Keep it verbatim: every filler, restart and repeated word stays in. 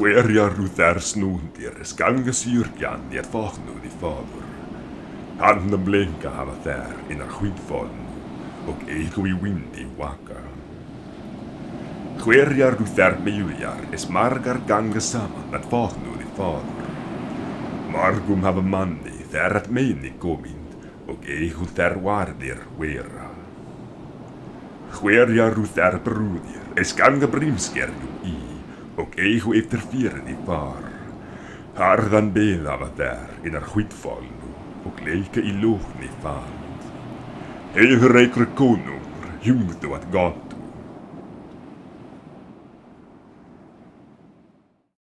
Nigeria rutärs nuuntiers ganga syrjan det fahnod i fader. Handen blänka hava där innan skidfallen och eko i windy waka. Nigeria rutär med juljar es margar ganga samman att fahnod i fader. Margum hava mandi där att meni komind och eko där vardir vera. Hver jag rutar brudir, es ganga brimskerjum i, och eihu efter fyren i far. Hardan bedava där innan skitfallu, och leika i lågn i fand. Eihu reikre konung, jungdo att gata.